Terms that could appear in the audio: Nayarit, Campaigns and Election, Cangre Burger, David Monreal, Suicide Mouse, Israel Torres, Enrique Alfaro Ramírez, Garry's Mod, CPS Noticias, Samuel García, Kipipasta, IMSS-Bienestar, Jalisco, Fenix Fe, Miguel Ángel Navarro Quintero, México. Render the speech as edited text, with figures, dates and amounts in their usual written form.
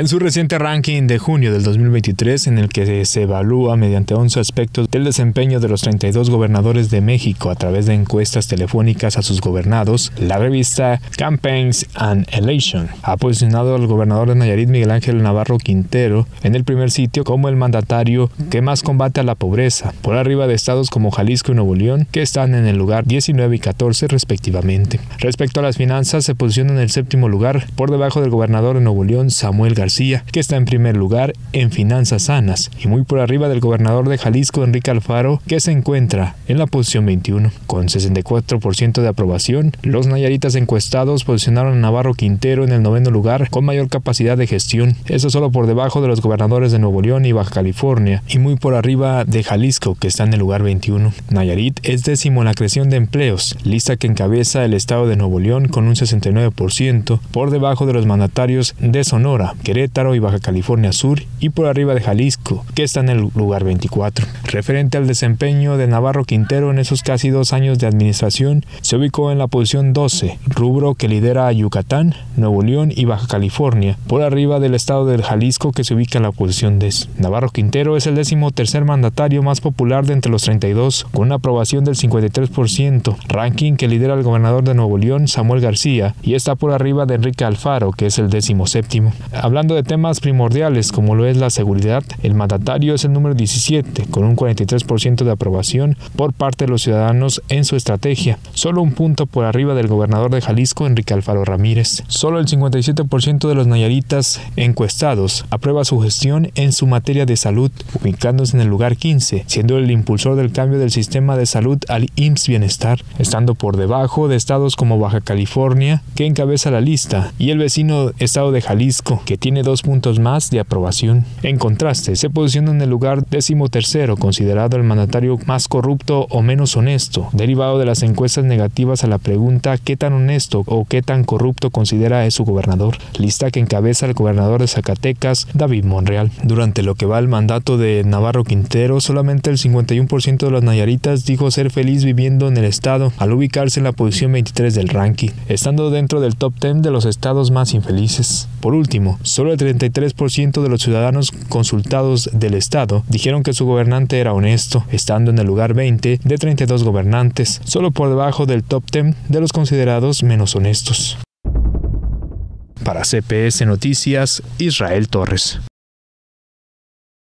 En su reciente ranking de junio del 2023, en el que se evalúa mediante 11 aspectos del desempeño de los 32 gobernadores de México a través de encuestas telefónicas a sus gobernados, la revista Campaigns and Election ha posicionado al gobernador de Nayarit, Miguel Ángel Navarro Quintero, en el primer sitio como el mandatario que más combate a la pobreza, por arriba de estados como Jalisco y Nuevo León, que están en el lugar 19 y 14 respectivamente. Respecto a las finanzas, se posiciona en el séptimo lugar, por debajo del gobernador de Nuevo León, Samuel García, que está en primer lugar en finanzas sanas, y muy por arriba del gobernador de Jalisco, Enrique Alfaro, que se encuentra en la posición 21. Con 64% de aprobación, los nayaritas encuestados posicionaron a Navarro Quintero en el noveno lugar con mayor capacidad de gestión, eso solo por debajo de los gobernadores de Nuevo León y Baja California, y muy por arriba de Jalisco, que está en el lugar 21. Nayarit es décimo en la creación de empleos, lista que encabeza el estado de Nuevo León con un 69%, por debajo de los mandatarios de Sonora, Querétaro y Baja California Sur, y por arriba de Jalisco, que está en el lugar 24. Referente al desempeño de Navarro Quintero en esos casi 2 años de administración, se ubicó en la posición 12, rubro que lidera a Yucatán, Nuevo León y Baja California, por arriba del estado del Jalisco, que se ubica en la posición 10. Navarro Quintero es el 13º mandatario más popular de entre los 32, con una aprobación del 53%, ranking que lidera el gobernador de Nuevo León, Samuel García, y está por arriba de Enrique Alfaro, que es el 17º. Hablando de temas primordiales como lo es la seguridad, el mandatario es el número 17, con un 43% de aprobación por parte de los ciudadanos en su estrategia, solo un punto por arriba del gobernador de Jalisco, Enrique Alfaro Ramírez. Solo el 57% de los nayaritas encuestados aprueba su gestión en su materia de salud, ubicándose en el lugar 15, siendo el impulsor del cambio del sistema de salud al IMSS-Bienestar, estando por debajo de estados como Baja California, que encabeza la lista, y el vecino estado de Jalisco, que tiene 2 puntos más de aprobación. En contraste, se posiciona en el lugar 13º, considerado el mandatario más corrupto o menos honesto, derivado de las encuestas negativas a la pregunta ¿qué tan honesto o qué tan corrupto considera es su gobernador?, lista que encabeza el gobernador de Zacatecas, David Monreal. Durante lo que va el mandato de Navarro Quintero, solamente el 51% de los nayaritas dijo ser feliz viviendo en el estado, al ubicarse en la posición 23 del ranking, estando dentro del top 10 de los estados más infelices. Por último, solo el 33% de los ciudadanos consultados del estado dijeron que su gobernante era honesto, estando en el lugar 20 de 32 gobernantes, solo por debajo del top 10 de los considerados menos honestos. Para CPS Noticias, Israel Torres.